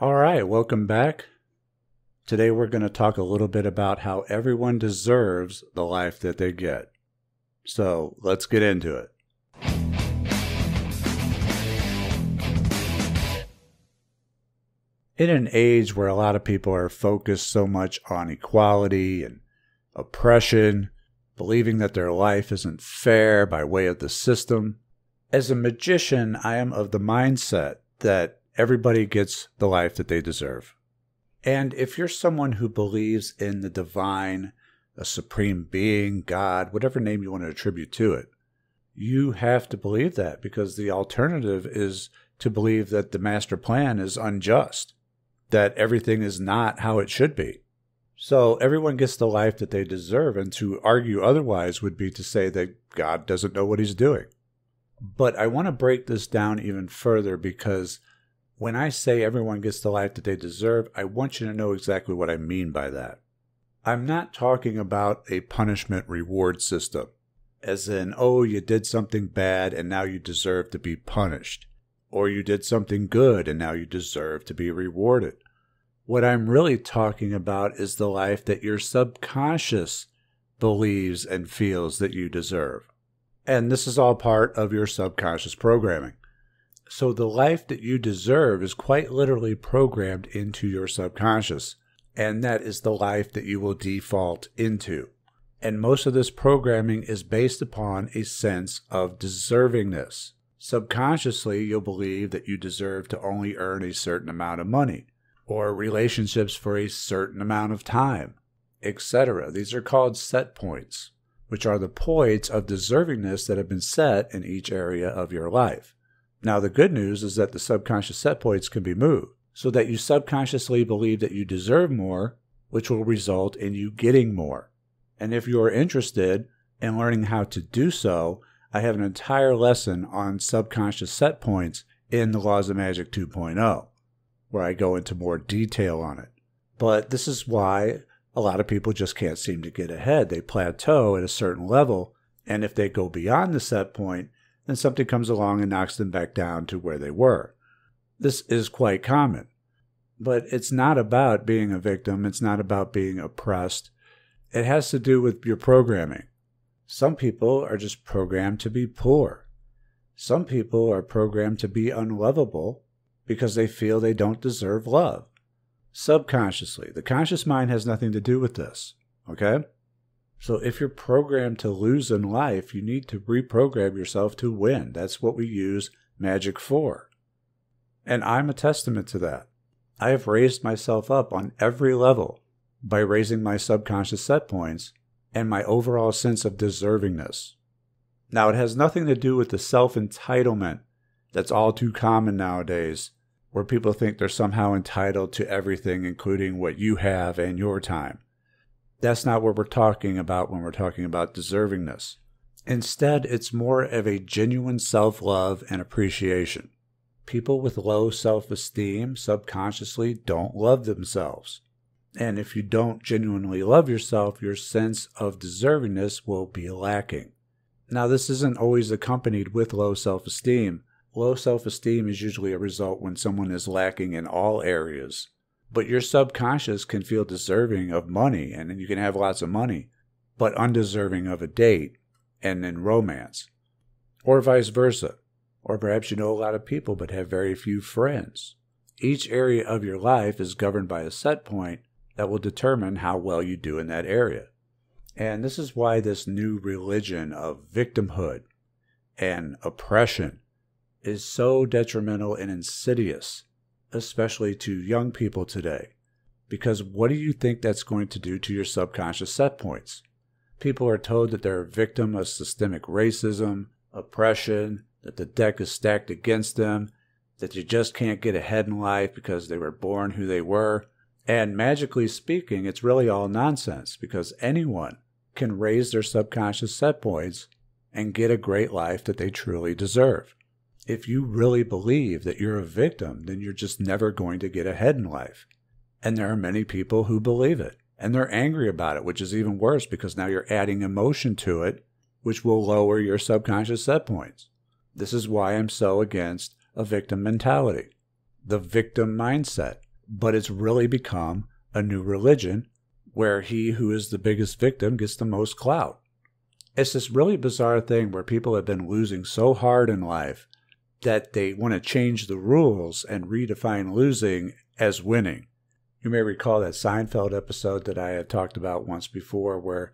All right, welcome back. Today we're going to talk a little bit about how everyone deserves the life that they get. So let's get into it. In an age where a lot of people are focused so much on equality and oppression, believing that their life isn't fair by way of the system, as a magician, I am of the mindset that everybody gets the life that they deserve. And if you're someone who believes in the divine, a supreme being, God, whatever name you want to attribute to it, you have to believe that, because the alternative is to believe that the master plan is unjust, that everything is not how it should be. So everyone gets the life that they deserve, and to argue otherwise would be to say that God doesn't know what he's doing. But I want to break this down even further, because when I say everyone gets the life that they deserve, I want you to know exactly what I mean by that. I'm not talking about a punishment reward system, as in, oh, you did something bad and now you deserve to be punished, or you did something good and now you deserve to be rewarded. What I'm really talking about is the life that your subconscious believes and feels that you deserve. And this is all part of your subconscious programming. So the life that you deserve is quite literally programmed into your subconscious, and that is the life that you will default into. And most of this programming is based upon a sense of deservingness. Subconsciously, you'll believe that you deserve to only earn a certain amount of money, or relationships for a certain amount of time, etc. These are called set points, which are the points of deservingness that have been set in each area of your life. Now, the good news is that the subconscious set points can be moved, so that you subconsciously believe that you deserve more, which will result in you getting more. And if you are interested in learning how to do so, I have an entire lesson on subconscious set points in the Laws of Magic 2.0, where I go into more detail on it. But this is why a lot of people just can't seem to get ahead. They plateau at a certain level, and if they go beyond the set point, then something comes along and knocks them back down to where they were. This is quite common. But it's not about being a victim. It's not about being oppressed. It has to do with your programming. Some people are just programmed to be poor. Some people are programmed to be unlovable because they feel they don't deserve love. Subconsciously, the conscious mind has nothing to do with this, okay? So if you're programmed to lose in life, you need to reprogram yourself to win. That's what we use magic for. And I'm a testament to that. I have raised myself up on every level by raising my subconscious set points and my overall sense of deservingness. Now, it has nothing to do with the self-entitlement that's all too common nowadays, where people think they're somehow entitled to everything, including what you have and your time. That's not what we're talking about when we're talking about deservingness. Instead, it's more of a genuine self-love and appreciation. People with low self-esteem subconsciously don't love themselves. And if you don't genuinely love yourself, your sense of deservingness will be lacking. Now, this isn't always accompanied with low self-esteem. Low self-esteem is usually a result when someone is lacking in all areas. But your subconscious can feel deserving of money, and you can have lots of money, but undeserving of a date and in romance, or vice versa. Or perhaps you know a lot of people but have very few friends. Each area of your life is governed by a set point that will determine how well you do in that area. And this is why this new religion of victimhood and oppression is so detrimental and insidious, especially to young people today. Because what do you think that's going to do to your subconscious set points? People are told that they're a victim of systemic racism, oppression, that the deck is stacked against them, that you just can't get ahead in life because they were born who they were. And magically speaking, it's really all nonsense, because anyone can raise their subconscious set points and get a great life that they truly deserve. If you really believe that you're a victim, then you're just never going to get ahead in life. And there are many people who believe it, and they're angry about it, which is even worse, because now you're adding emotion to it, which will lower your subconscious set points. This is why I'm so against a victim mentality, the victim mindset. but it's really become a new religion where he who is the biggest victim gets the most clout. It's this really bizarre thing where people have been losing so hard in life that they want to change the rules and redefine losing as winning. You may recall that Seinfeld episode that I had talked about once before where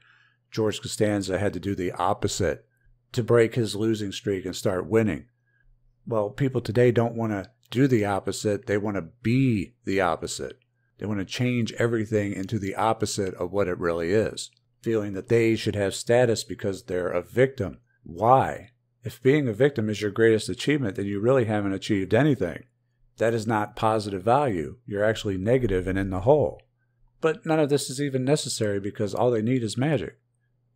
George Costanza had to do the opposite to break his losing streak and start winning. Well, people today don't want to do the opposite. They want to be the opposite. They want to change everything into the opposite of what it really is, feeling that they should have status because they're a victim. Why? If being a victim is your greatest achievement, then you really haven't achieved anything. That is not positive value. You're actually negative and in the hole. But none of this is even necessary because all they need is magic.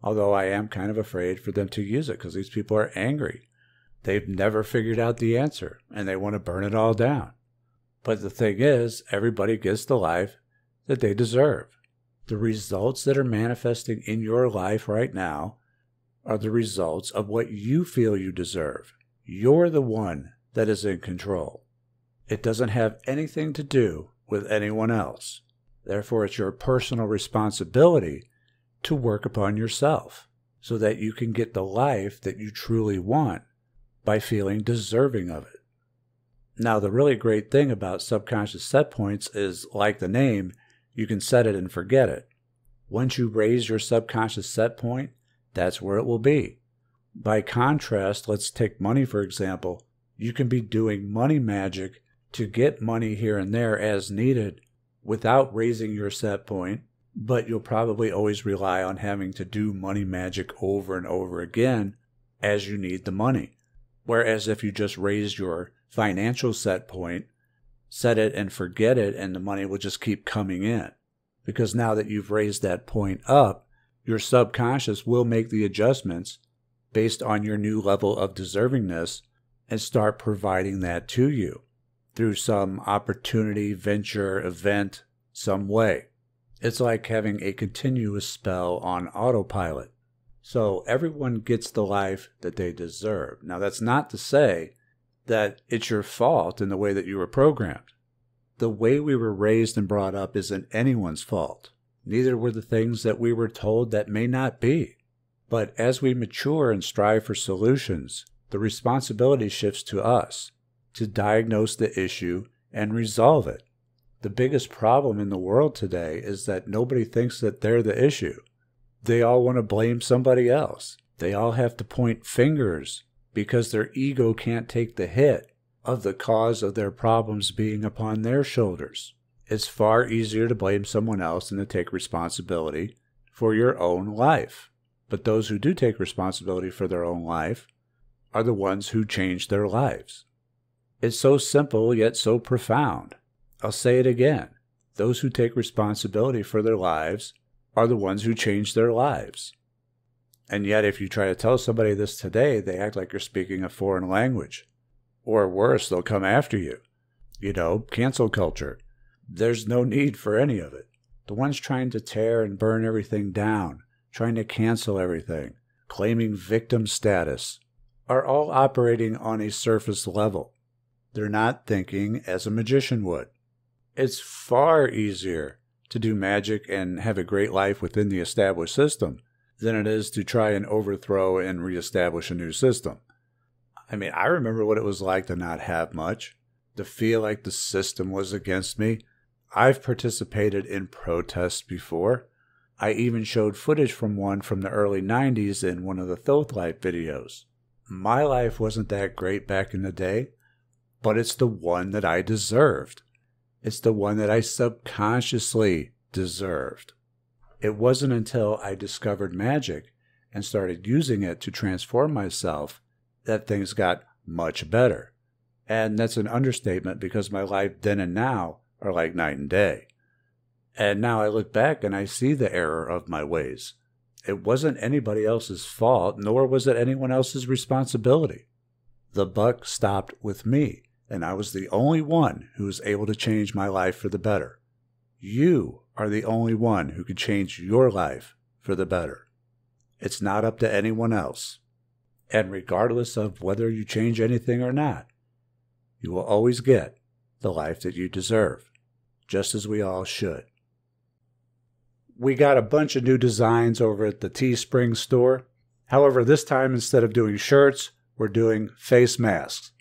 Although I am kind of afraid for them to use it because these people are angry. They've never figured out the answer and they want to burn it all down. But the thing is, everybody gets the life that they deserve. The results that are manifesting in your life right now are the results of what you feel you deserve. You're the one that is in control. It doesn't have anything to do with anyone else. Therefore, it's your personal responsibility to work upon yourself so that you can get the life that you truly want by feeling deserving of it. Now, the really great thing about subconscious set points is, like the name, you can set it and forget it. Once you raise your subconscious set point, that's where it will be. By contrast, let's take money for example. You can be doing money magic to get money here and there as needed without raising your set point, but you'll probably always rely on having to do money magic over and over again as you need the money. Whereas if you just raise your financial set point, set it and forget it, and the money will just keep coming in. Because now that you've raised that point up, your subconscious will make the adjustments based on your new level of deservingness and start providing that to you through some opportunity, venture, event, some way. It's like having a continuous spell on autopilot. So everyone gets the life that they deserve. Now, that's not to say that it's your fault in the way that you were programmed. The way we were raised and brought up isn't anyone's fault. Neither were the things that we were told that may not be. But as we mature and strive for solutions, the responsibility shifts to us to diagnose the issue and resolve it. The biggest problem in the world today is that nobody thinks that they're the issue. They all want to blame somebody else. They all have to point fingers because their ego can't take the hit of the cause of their problems being upon their shoulders. It's far easier to blame someone else than to take responsibility for your own life. But those who do take responsibility for their own life are the ones who change their lives. It's so simple yet so profound. I'll say it again. Those who take responsibility for their lives are the ones who change their lives. And yet, if you try to tell somebody this today, they act like you're speaking a foreign language. Or worse, they'll come after you. You know, cancel culture. There's no need for any of it. The ones trying to tear and burn everything down, trying to cancel everything, claiming victim status, are all operating on a surface level. They're not thinking as a magician would. It's far easier to do magic and have a great life within the established system than it is to try and overthrow and reestablish a new system. I mean, I remember what it was like to not have much, to feel like the system was against me. I've participated in protests before. I even showed footage from one from the early 90s in one of the Thoth Life videos. My life wasn't that great back in the day, but it's the one that I deserved. It's the one that I subconsciously deserved. It wasn't until I discovered magic and started using it to transform myself that things got much better. And that's an understatement because my life then and now are like night and day. And now I look back and I see the error of my ways. It wasn't anybody else's fault, nor was it anyone else's responsibility. The buck stopped with me. And I was the only one who was able to change my life for the better. You are the only one who can change your life for the better. It's not up to anyone else. And regardless of whether you change anything or not, you will always get the life that you deserve. just as we all should. We got a bunch of new designs over at the Teespring store. However, this time, instead of doing shirts, we're doing face masks.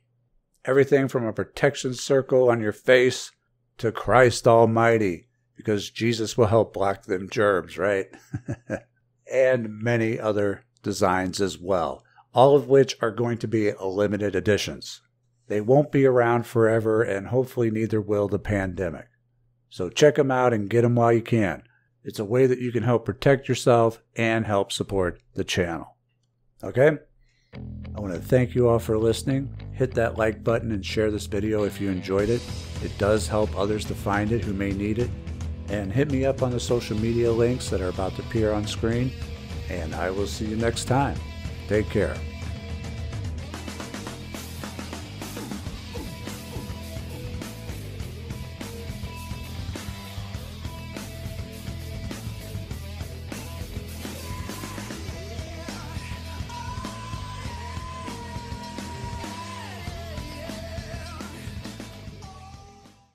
Everything from a protection circle on your face to Christ Almighty, because Jesus will help block them germs, right? And many other designs as well, all of which are going to be limited editions. They won't be around forever, and hopefully neither will the pandemic. So check them out and get them while you can. It's a way that you can help protect yourself and help support the channel. Okay? I want to thank you all for listening. Hit that like button and share this video if you enjoyed it. It does help others to find it who may need it. And hit me up on the social media links that are about to appear on screen. And I will see you next time. Take care.